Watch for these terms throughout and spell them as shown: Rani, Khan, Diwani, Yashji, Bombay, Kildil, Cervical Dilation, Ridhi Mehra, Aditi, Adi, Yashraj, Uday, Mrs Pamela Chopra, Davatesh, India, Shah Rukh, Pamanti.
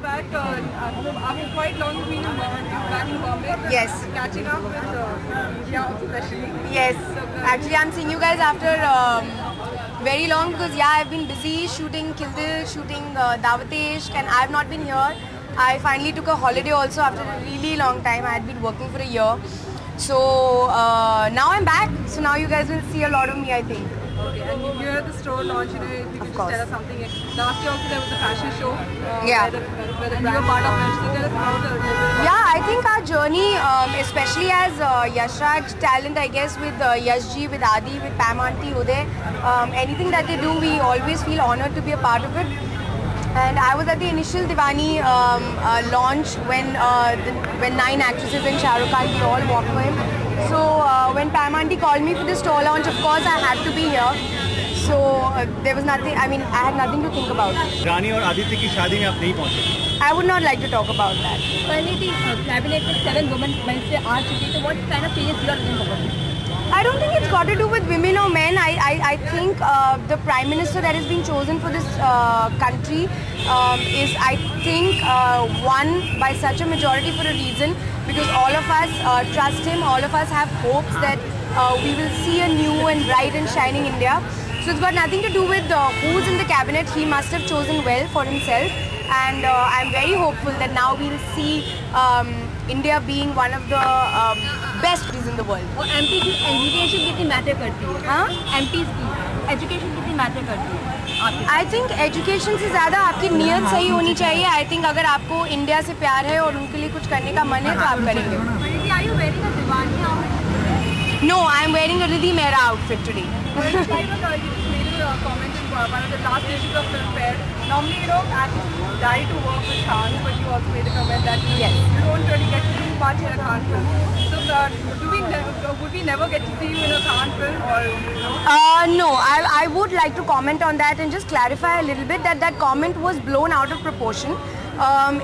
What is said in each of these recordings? the back, after quite long been back in Bombay. Yes. Catching up with media especially. Yes. Actually, I'm seeing you guys after very long because I've been busy shooting Kildil, shooting Davatesh, and I've not been here. I finally took a holiday also after a really long time. I had been working for a year. So now I'm back. So now you guys will see a lot of me, I think. Okay, and you were at the store launch, you know, if you could just tell us something. Last year also there was a fashion show. Where you were part of it. So tell us about the journey. Yeah, I think our journey, especially as Yashraj talent, I guess, with Yashji, with Adi, with Pamanti, Uday, anything that they do, we always feel honored to be a part of it. And I was at the initial Diwani launch when 9 actresses and Shah Rukh Khan, we all walked for him. So when Pam Auntie called me for the store launch, of course I had to be here. So there was nothing, I mean, I had nothing to think about. Rani and Aditi ki shaadi mein aap nahi pahunche. I would not like to talk about that. Pamanti, cabinet with 7 women se aa chuki, so what kind of changes you are going about it? I don't think it's got to do with women or men. I think the Prime Minister that has been chosen for this country is, I think, won by such a majority for a reason. Because all of us trust him, all of us have hopes that we will see a new and bright and shining India. So it's got nothing to do with who's in the cabinet. He must have chosen well for himself. And I'm very hopeful that now we'll see India being one of the best countries in the world. Oh, MP ki education kitni matter karti hai? Huh? MP's ki education kitni matter karti hai? I think education से ज़्यादा आपकी नियत सही होनी चाहिए. I think अगर आपको India से प्यार है और उनके लिए कुछ करने का मन है तो आप करेंगे. Are you wearing a Diwani outfit? No, I am wearing a Ridhi Mehra outfit today. Comment in one of the last issues of the fair. Normally, you don't actually die to work with Khan, but you also made a comment that you don't really get too much in a Khan film. So, would we never get to see you in a Khan film? Or, you know? No, I would like to comment on that and just clarify a little bit that that comment was blown out of proportion.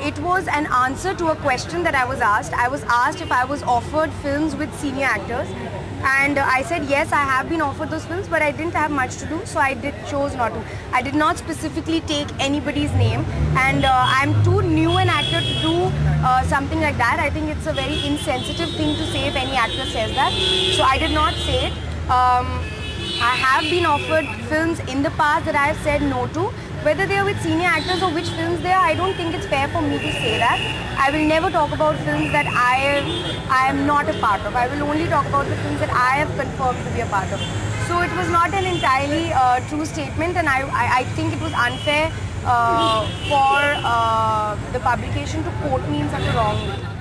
It was an answer to a question that I was asked. I was asked if I was offered films with senior actors. And I said, yes, I have been offered those films, but I didn't have much to do, so I chose not to. I did not specifically take anybody's name, and I'm too new an actor to do something like that. I think it's a very insensitive thing to say if any actor says that, so I did not say it. I have been offered films in the past that I have said no to. Whether they are with senior actors or which films they are, I don't think it's fair for me to say that. I will never talk about films that I am not a part of. I will only talk about the films that I have confirmed to be a part of. So it was not an entirely true statement, and I think it was unfair for the publication to quote me in such a wrong way.